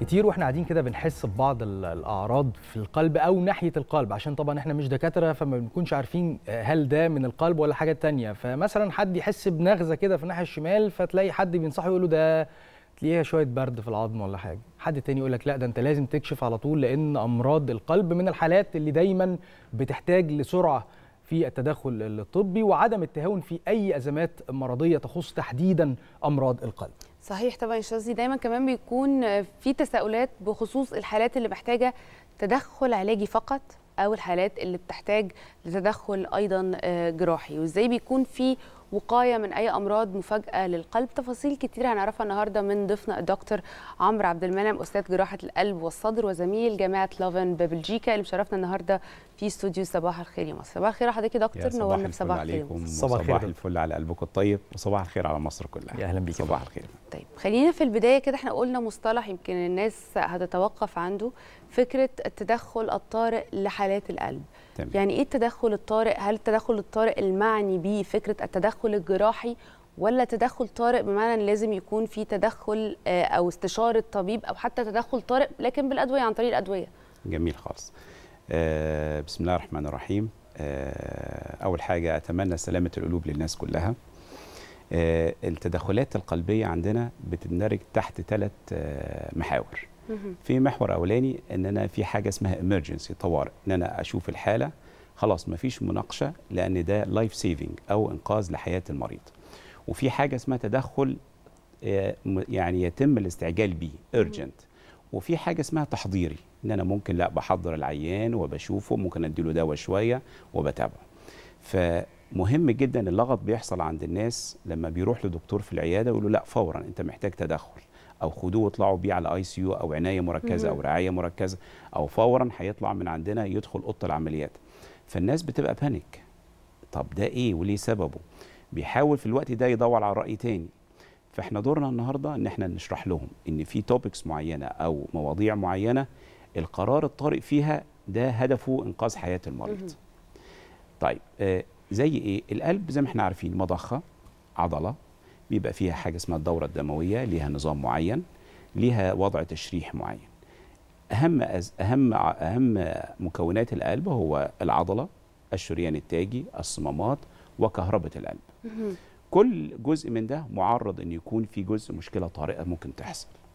كتير واحنا قاعدين كده بنحس ببعض الاعراض في القلب او ناحيه القلب، عشان طبعا احنا مش دكاتره فما بنكونش عارفين هل ده من القلب ولا حاجه تانية. فمثلا حد يحس بنغزه كده في الناحيه الشمال، فتلاقي حد بينصحه يقول له ده تلاقيها شويه برد في العظم ولا حاجه، حد تاني يقول لك لا ده انت لازم تكشف على طول، لان امراض القلب من الحالات اللي دايما بتحتاج لسرعه في التدخل الطبي وعدم التهاون في اي ازمات مرضيه تخص تحديدا امراض القلب. صحيح طبعا يا شاذلي، دايما كمان بيكون في تساؤلات بخصوص الحالات اللي محتاجه تدخل علاجي فقط او الحالات اللي بتحتاج لتدخل ايضا جراحي، وازاي بيكون في وقايه من اي امراض مفاجاه للقلب. تفاصيل كتير هنعرفها النهارده من ضيفنا الدكتور عمرو عبد المنعم، استاذ جراحه القلب والصدر وزميل جامعه لوفن ببلجيكا، اللي مشرفنا النهارده في استوديو صباح الخير يا مصر. صباح الخير حضرتك يا دكتور، نورنا بصباح الخير. صباح الفل على قلبكم الطيب، وصباح الخير على مصر كلها. يا اهلا بيك. صباح الخير. طيب خلينا في البدايه كده، احنا قلنا مصطلح يمكن الناس هتتوقف عنده، فكره التدخل الطارئ لحالات القلب. تمام. يعني ايه التدخل الطارئ؟ هل التدخل الطارئ المعني بيه فكره التدخل الجراحي، ولا تدخل طارئ بمعنى ان لازم يكون في تدخل او استشاره طبيب، او حتى تدخل طارئ لكن بالادويه، عن طريق الادويه؟ جميل خالص. بسم الله الرحمن الرحيم. اول حاجه اتمنى سلامه القلوب للناس كلها. التدخلات القلبيه عندنا بتندرج تحت 3 محاور. في محور اولاني ان انا في حاجه اسمها emergency طوارئ، ان انا اشوف الحاله خلاص مفيش مناقشه، لان ده لايف سيفنج او انقاذ لحياه المريض. وفي حاجه اسمها تدخل يعني يتم الاستعجال بيه urgent، وفي حاجه اسمها تحضيري، ان انا ممكن لا بحضر العيان وبشوفه، ممكن اديله دواء شويه وبتابعه. فمهم جدا، اللغط بيحصل عند الناس لما بيروح لدكتور في العياده ويقول له لا فورا انت محتاج تدخل، او خدوه واطلعوا بيه على اي سي يو او عنايه مركزه او رعايه مركزه، او فورا هيطلع من عندنا يدخل اوضه العمليات. فالناس بتبقى بانيك، طب ده ايه وليه سببه؟ بيحاول في الوقت ده يدور على راي تاني. فاحنا دورنا النهارده ان احنا نشرح لهم ان في توبكس معينه او مواضيع معينه القرار الطارئ فيها ده هدفه انقاذ حياه المريض. طيب زي ايه؟ القلب زي ما احنا عارفين مضخه، عضله بيبقى فيها حاجه اسمها الدوره الدمويه، ليها نظام معين، ليها وضع تشريح معين. اهم مكونات القلب هو العضله، الشريان التاجي، الصمامات، وكهربه القلب. كل جزء من ده معرض ان يكون في جزء مشكله طارئه ممكن تحصل.